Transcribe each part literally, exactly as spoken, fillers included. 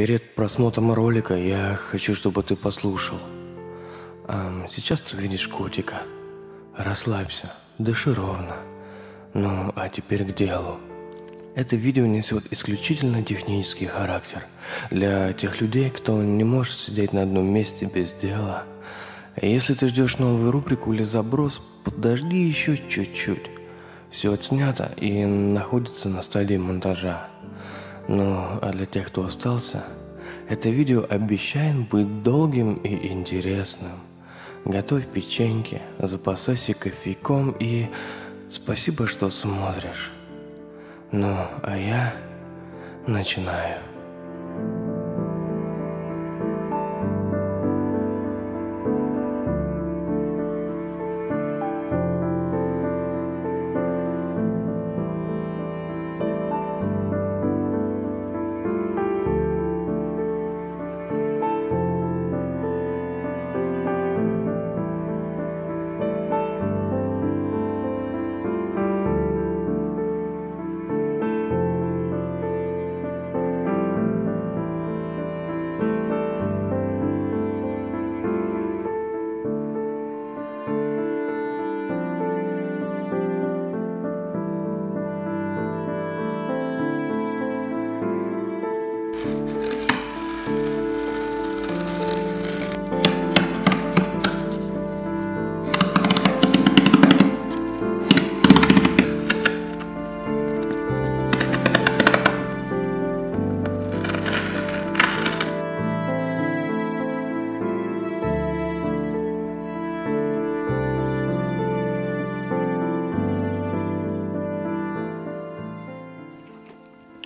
Перед просмотром ролика я хочу, чтобы ты послушал. А сейчас ты увидишь котика. Расслабься, дыши ровно. Ну, а теперь к делу. Это видео несет исключительно технический характер. Для тех людей, кто не может сидеть на одном месте без дела. Если ты ждешь новую рубрику или заброс, подожди еще чуть-чуть. Все отснято и находится на стадии монтажа. Ну, а для тех, кто остался, это видео обещает быть долгим и интересным. Готовь печеньки, запасайся кофейком и спасибо, что смотришь. Ну, а я начинаю.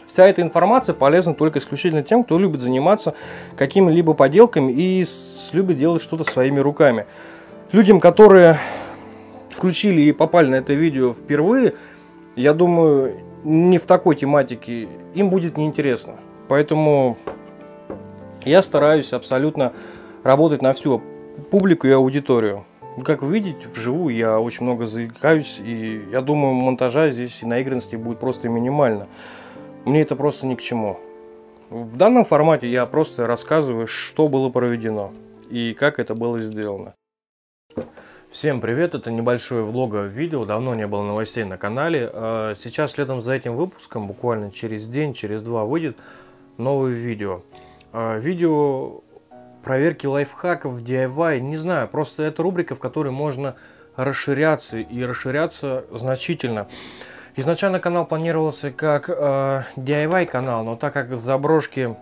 Вся эта информация полезна только исключительно тем, кто любит заниматься какими-либо поделками и любит делать что-то своими руками. Людям, которые включили и попали на это видео впервые, я думаю, не в такой тематике им будет неинтересно. Поэтому я стараюсь абсолютно работать на всю публику и аудиторию. Как вы видите, вживую я очень много заикаюсь, и я думаю, монтажа здесь и наигранности будет просто минимально. Мне это просто ни к чему. В данном формате я просто рассказываю, что было проведено и как это было сделано. Всем привет, это небольшое влоговое видео, давно не было новостей на канале. Сейчас следом за этим выпуском, буквально через день, через два выйдет новое видео. Видео проверки лайфхаков, ди ай вай, не знаю, просто это рубрика, в которой можно расширяться и расширяться значительно. Изначально канал планировался как э, ди ай вай канал, но так как заброшки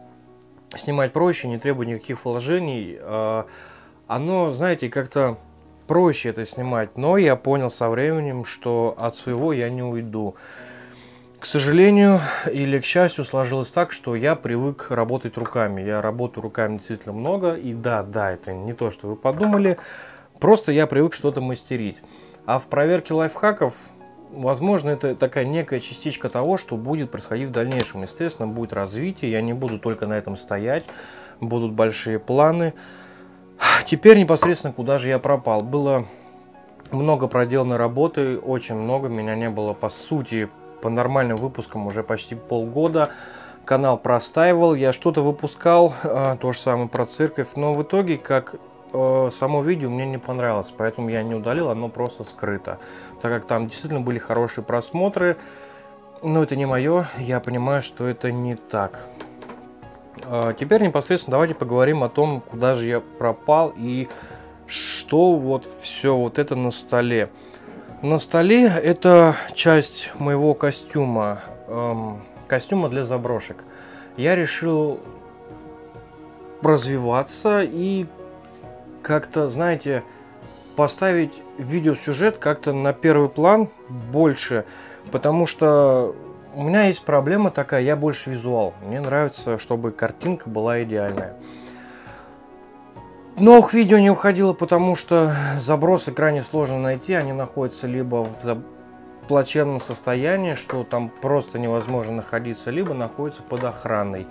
снимать проще, не требует никаких вложений, э, оно, знаете, как-то проще это снимать. Но я понял со временем, что от своего я не уйду. К сожалению или к счастью, сложилось так, что я привык работать руками. Я работаю руками действительно много, и да, да, это не то, что вы подумали, просто я привык что-то мастерить. А в проверке лайфхаков... Возможно, это такая некая частичка того, что будет происходить в дальнейшем. Естественно, будет развитие, я не буду только на этом стоять, будут большие планы. Теперь непосредственно, куда же я пропал. Было много проделанной работы, очень много, меня не было, по сути, по нормальным выпускам уже почти полгода. Канал простаивал, я что-то выпускал, то же самое про церковь, но в итоге, как... само видео мне не понравилось, поэтому я не удалил, оно просто скрыто. Так как там действительно были хорошие просмотры, но это не мое, я понимаю, что это не так. Теперь непосредственно давайте поговорим о том, куда же я пропал и что вот все вот это на столе. На столе это часть моего костюма, костюма для заброшек. Я решил развиваться и... как-то, знаете, поставить видеосюжет как-то на первый план больше, потому что у меня есть проблема такая, я больше визуал. Мне нравится, чтобы картинка была идеальная. Новых видео не уходило, потому что забросы крайне сложно найти, они находятся либо в плачевном состоянии, что там просто невозможно находиться, либо находятся под охраной.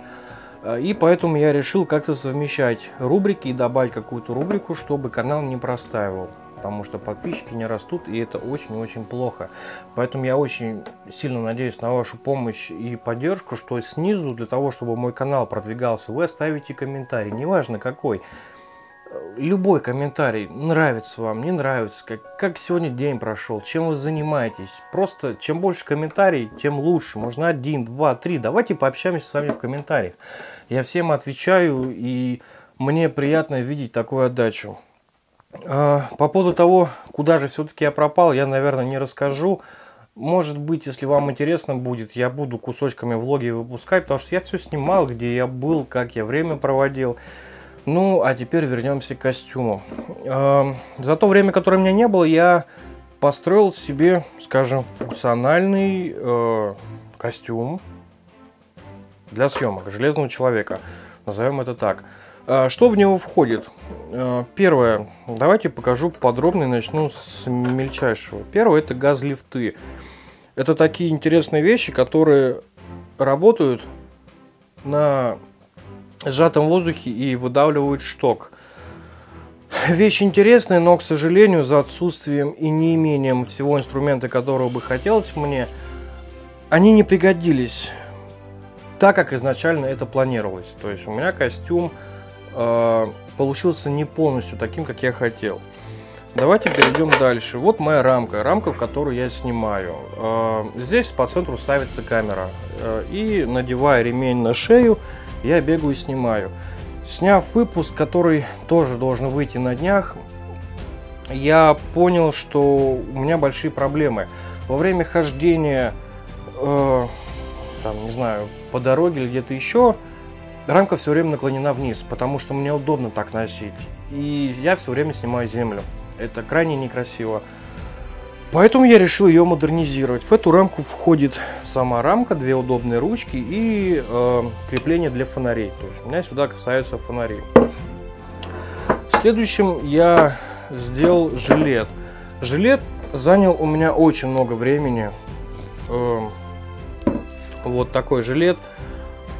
И поэтому я решил как-то совмещать рубрики и добавить какую-то рубрику, чтобы канал не простаивал. потому что подписчики не растут, и это очень-очень плохо. Поэтому я очень сильно надеюсь на вашу помощь и поддержку, что снизу, для того, чтобы мой канал продвигался, вы оставите комментарий, неважно какой. Любой комментарий, нравится вам, не нравится, как, как сегодня день прошел, чем вы занимаетесь. Просто чем больше комментариев, тем лучше. Можно один, два, три. Давайте пообщаемся с вами в комментариях. Я всем отвечаю, и мне приятно видеть такую отдачу. По поводу того, куда же все-таки я пропал, я, наверное, не расскажу. Может быть, если вам интересно будет, я буду кусочками влоги выпускать, потому что я все снимал, где я был, как я время проводил. Ну, а теперь вернемся к костюму. За то время, которое у меня не было, я построил себе, скажем, функциональный э, костюм для съемок Железного человека. Назовем это так. Что в него входит? Первое. Давайте покажу подробно и начну с мельчайшего. Первое — это газлифты. Это такие интересные вещи, которые работают на сжатом воздухе и выдавливают шток. Вещь интересная, но, к сожалению, за отсутствием и неимением всего инструмента, которого бы хотелось мне, они не пригодились так, как изначально это планировалось. То есть у меня костюм э, получился не полностью таким, как я хотел. Давайте перейдем дальше. Вот моя рамка, рамка, в которую я снимаю. Э, здесь по центру ставится камера. Э, и надевая ремень на шею, я бегаю и снимаю. Сняв выпуск, который тоже должен выйти на днях, я понял, что у меня большие проблемы. Во время хождения, э, там, не знаю, по дороге или где-то еще, рамка все время наклонена вниз, потому что мне удобно так носить. И я все время снимаю землю. Это крайне некрасиво. Поэтому я решил ее модернизировать. В эту рамку входит сама рамка, две удобные ручки и э, крепление для фонарей. То есть у меня сюда касаются фонарей. Следующим я сделал жилет. Жилет занял у меня очень много времени. Э, вот такой жилет.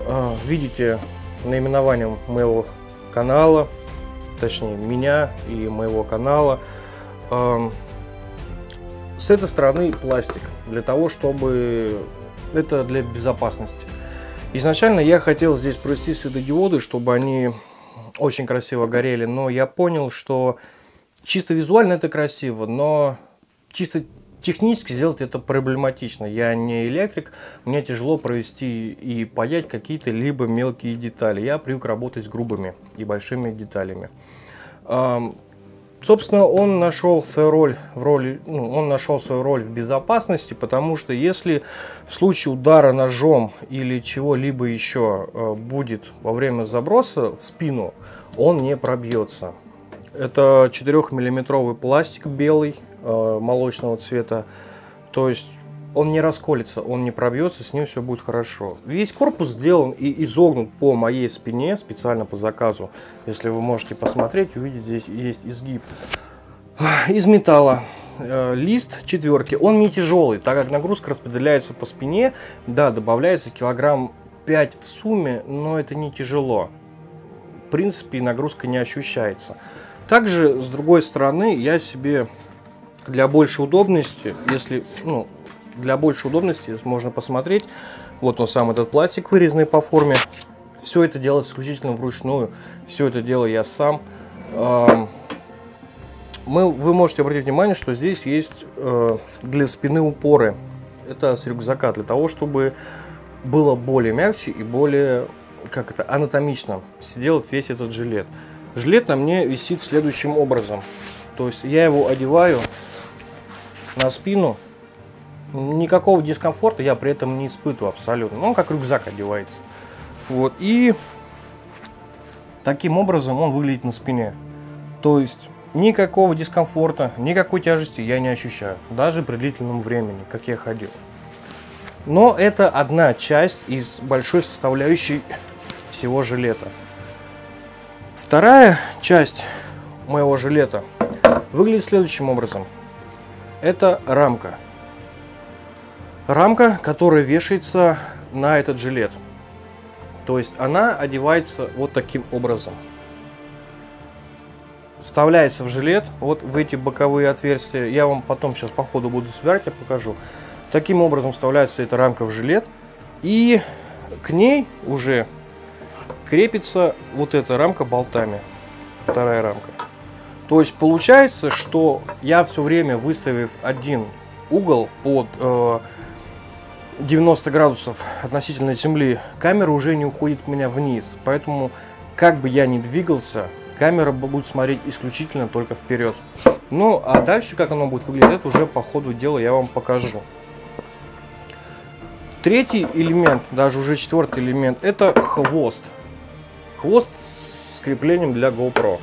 Э, видите наименование моего канала, точнее меня и моего канала. Э, С этой стороны пластик, для того, чтобы это для безопасности. Изначально я хотел здесь провести светодиоды, чтобы они очень красиво горели, но я понял, что чисто визуально это красиво, но чисто технически сделать это проблематично. Я не электрик, мне тяжело провести и поднять какие-то либо мелкие детали. Я привык работать с грубыми и большими деталями. Собственно, он нашел свою роль в роли, ну, он нашел свою роль в безопасности, потому что если в случае удара ножом или чего-либо еще будет во время заброса в спину, он не пробьется. Это четырёхмиллиметровый пластик белый, молочного цвета, то есть он не расколется, он не пробьется, с ним все будет хорошо. Весь корпус сделан и изогнут по моей спине, специально по заказу. Если вы можете посмотреть, увидеть, здесь есть изгиб. Из металла лист четверки. Он не тяжелый, так как нагрузка распределяется по спине. Да, добавляется килограмм пять в сумме, но это не тяжело. В принципе, нагрузка не ощущается. Также, с другой стороны, я себе для большей удобности, если... ну, Для большей удобности можно посмотреть. Вот он сам, этот пластик, вырезанный по форме. Все это делается исключительно вручную. Все это делаю я сам. Мы, вы можете обратить внимание, что здесь есть для спины упоры. Это с рюкзака, для того, чтобы было более мягче и более, как это, анатомично сидел весь этот жилет. Жилет на мне висит следующим образом. То есть я его одеваю на спину. Никакого дискомфорта я при этом не испытываю абсолютно. Он как рюкзак одевается. Вот. И таким образом он выглядит на спине. То есть никакого дискомфорта, никакой тяжести я не ощущаю. Даже при длительном времени, как я ходил. Но это одна часть из большой составляющей всего жилета. Вторая часть моего жилета выглядит следующим образом. Это рамка. Рамка, которая вешается на этот жилет. То есть она одевается вот таким образом. вставляется в жилет вот в эти боковые отверстия. Я вам потом сейчас по ходу буду собирать, я покажу. Таким образом вставляется эта рамка в жилет. И к ней уже крепится вот эта рамка болтами. Вторая рамка. То есть получается, что я все время, выставив один угол под э, девяносто градусов относительно земли, камера уже не уходит у меня вниз. Поэтому, как бы я ни двигался, камера будет смотреть исключительно только вперед. Ну, а дальше, как оно будет выглядеть, это уже по ходу дела я вам покажу. Третий элемент, даже уже четвертый элемент, это хвост. Хвост с креплением для GoPro.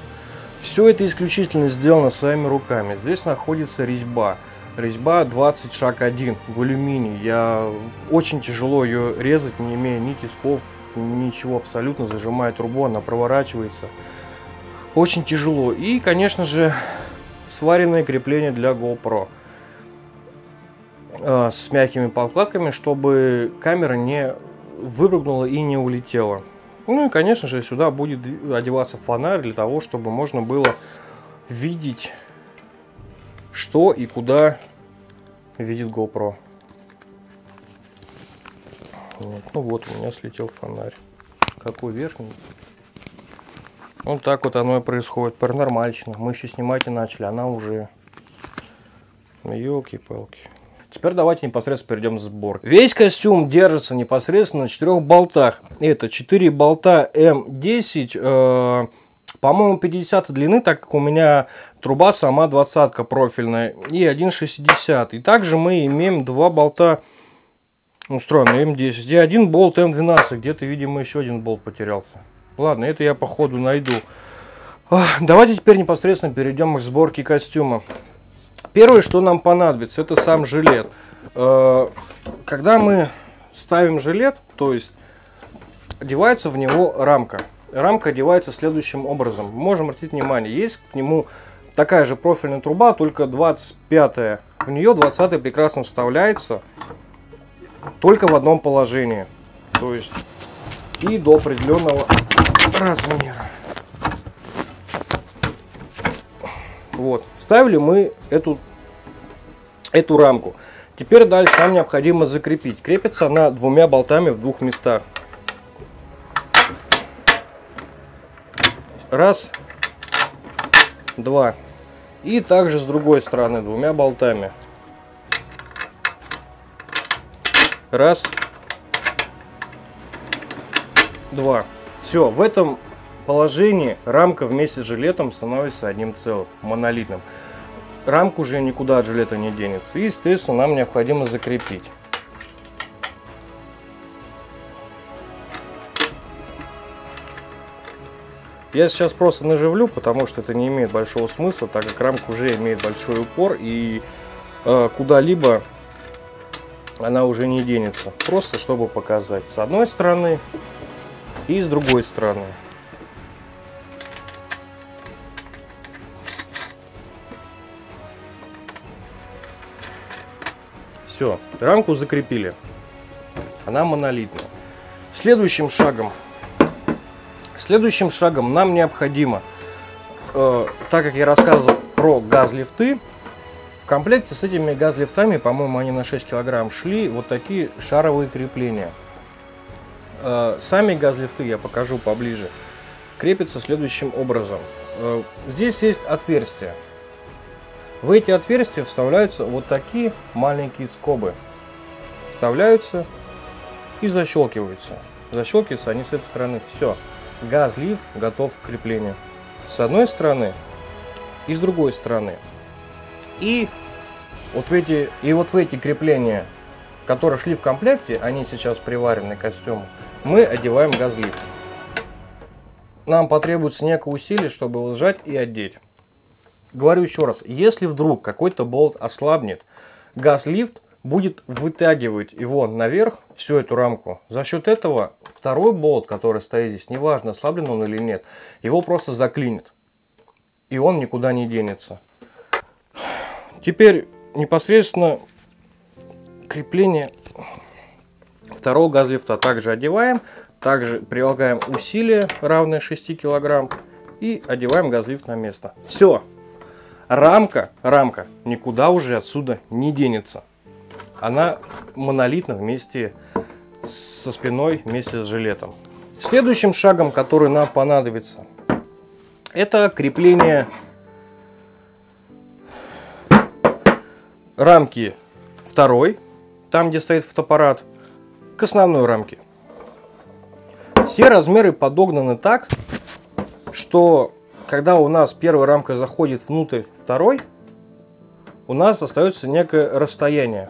Все это исключительно сделано своими руками. Здесь находится резьба. Резьба двадцать шаг один в алюминии. Я очень тяжело ее резать, не имея ни тисков, ничего абсолютно. Зажимая трубу, она проворачивается. Очень тяжело. И, конечно же, сваренное крепление для GoPro. Э, с мягкими подкладками, чтобы камера не выпрыгнула и не улетела. Ну и, конечно же, сюда будет одеваться фонарь для того, чтобы можно было видеть, что и куда видит GoPro. Вот. Ну вот, у меня слетел фонарь. Какой верхний? Вот так вот оно и происходит. Паранормально. Мы еще снимать и начали. Она уже... Ёлки-палки. Теперь давайте непосредственно перейдем к сборке. Весь костюм держится непосредственно на четырех болтах. Это четыре болта эм десять, э, по-моему, пятидесятой длины, так как у меня труба сама двадцатка профильная, и один шестидесятый. И также мы имеем два болта устроенные эм десять и один болт эм двенадцать. Где-то, видимо, еще один болт потерялся. Ладно, это я по ходу найду. Давайте теперь непосредственно перейдем к сборке костюма. Первое, что нам понадобится, это сам жилет. Когда мы ставим жилет, то есть одевается в него рамка. Рамка одевается следующим образом. Можем обратить внимание, есть к нему такая же профильная труба, только двадцать пятая. В нее двадцатая прекрасно вставляется только в одном положении. То есть и до определенного размера. Вот, вставили мы эту, эту рамку. Теперь дальше нам необходимо закрепить. Крепится она двумя болтами в двух местах. Раз, два. И также с другой стороны двумя болтами. Раз, два. Все, в этом положении рамка вместе с жилетом становится одним целым, монолитным. Рамку уже никуда от жилета не денется. И, естественно, нам необходимо закрепить. Я сейчас просто наживлю, потому что это не имеет большого смысла, так как рамка уже имеет большой упор и э, куда-либо она уже не денется. Просто чтобы показать с одной стороны и с другой стороны. Все, рамку закрепили. Она монолитная. Следующим шагом, следующим шагом нам необходимо, э, так как я рассказывал про газлифты, в комплекте с этими газлифтами, по-моему, они на шесть килограмм шли, вот такие шаровые крепления. Э, сами газлифты я покажу поближе. Крепятся следующим образом. Э, здесь есть отверстие. В эти отверстия вставляются вот такие маленькие скобы. Вставляются и защелкиваются. Защелкиваются они с этой стороны. Все. Газлифт готов к креплению. С одной стороны и с другой стороны. И вот в эти, и вот в эти крепления, которые шли в комплекте, они сейчас приварены к костюму, мы одеваем газлифт. Нам потребуется некое усилие, чтобы его сжать и одеть. Говорю еще раз, если вдруг какой-то болт ослабнет, газлифт будет вытягивать его наверх, всю эту рамку. За счет этого второй болт, который стоит здесь, неважно, ослаблен он или нет, его просто заклинит. И он никуда не денется. Теперь непосредственно крепление второго газлифта также одеваем. Также прилагаем усилие, равное шести килограмм. и одеваем газлифт на место. Все. Рамка, рамка никуда уже отсюда не денется. Она монолитна вместе со спиной, вместе с жилетом. Следующим шагом, который нам понадобится, это крепление рамки второй, там где стоит фотоаппарат, к основной рамке. Все размеры подогнаны так, что когда у нас первая рамка заходит внутрь второй, у нас остается некое расстояние.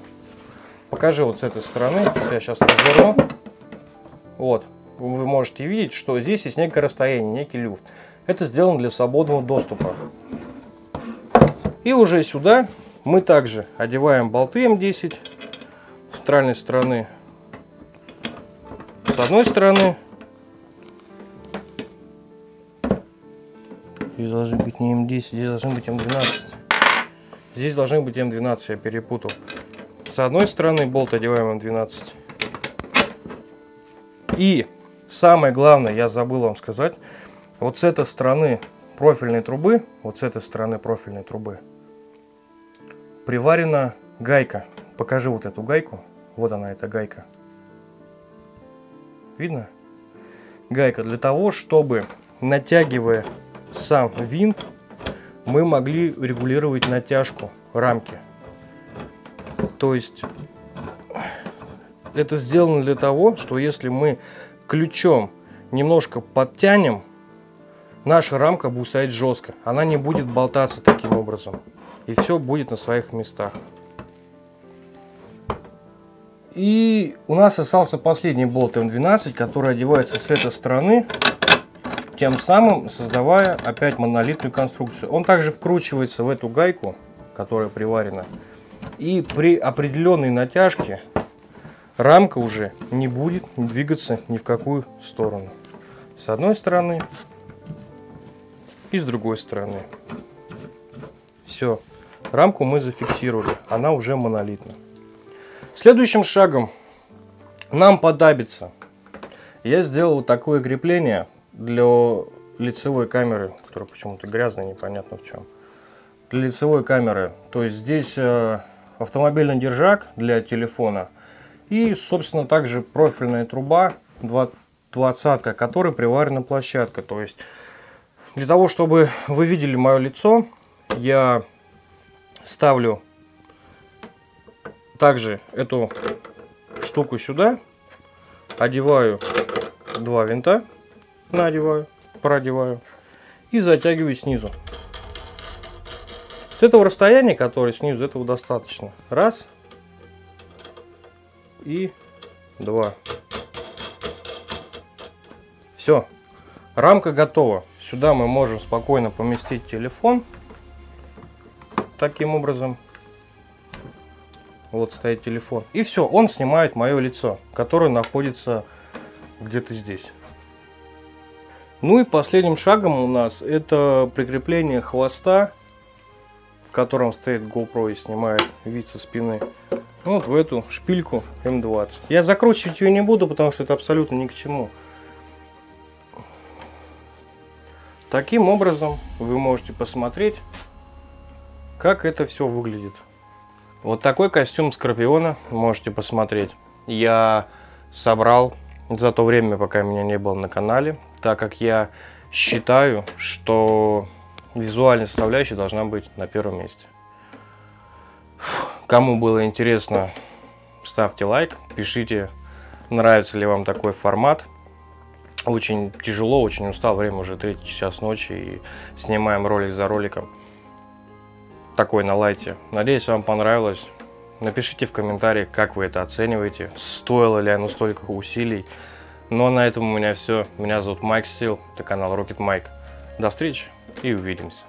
Покажи вот с этой стороны, я сейчас разверну. Вот, вы можете видеть, что здесь есть некое расстояние, некий люфт. Это сделано для свободного доступа. И уже сюда мы также одеваем болты эм десять с центральной стороны, с одной стороны. Здесь должен быть не эм десять, здесь должен быть эм двенадцать. Здесь должен быть эм двенадцать, я перепутал. С одной стороны болт одеваем эм двенадцать. И самое главное, я забыл вам сказать, вот с этой стороны профильной трубы, вот с этой стороны профильной трубы приварена гайка. Покажи вот эту гайку. Вот она, эта гайка. Видно? Гайка для того, чтобы, натягивая сам винт, мы могли регулировать натяжку рамки. То есть это сделано для того, что если мы ключом немножко подтянем, наша рамка будет стоять жестко, она не будет болтаться таким образом, и все будет на своих местах. И у нас остался последний болт эм двенадцать, который одевается с этой стороны, тем самым создавая опять монолитную конструкцию. Он также вкручивается в эту гайку, которая приварена. И при определенной натяжке рамка уже не будет двигаться ни в какую сторону. С одной стороны и с другой стороны. Все. Рамку мы зафиксировали. Она уже монолитна. Следующим шагом нам понадобится. Я сделал вот такое крепление для лицевой камеры, которая почему-то грязная, непонятно в чем. Для лицевой камеры, то есть здесь э, автомобильный держак для телефона и, собственно, также профильная труба двадцатка, которой приварена площадка. То есть для того, чтобы вы видели мое лицо, я ставлю также эту штуку сюда, одеваю два винта. Надеваю, продеваю и затягиваю снизу. От этого расстояния, которое снизу, этого достаточно. Раз и два. Все, рамка готова. Сюда мы можем спокойно поместить телефон. Таким образом. Вот стоит телефон. И все, он снимает мое лицо, которое находится где-то здесь. Ну и последним шагом у нас это прикрепление хвоста, в котором стоит GoPro и снимает вид со спины, вот в эту шпильку эм двадцать. Я закручивать ее не буду, потому что это абсолютно ни к чему. Таким образом вы можете посмотреть, как это все выглядит. Вот такой костюм Скорпиона можете посмотреть. Я собрал за то время, пока меня не было на канале, так как я считаю, что визуальная составляющая должна быть на первом месте. Кому было интересно, ставьте лайк, пишите, нравится ли вам такой формат. Очень тяжело, очень устал, время уже третий час ночи, и снимаем ролик за роликом. Такой на лайте. Надеюсь, вам понравилось. Напишите в комментариях, как вы это оцениваете, стоило ли оно столько усилий. Ну, а на этом у меня все. Меня зовут Майк Стил, это канал Rocket Mike. До встречи и увидимся.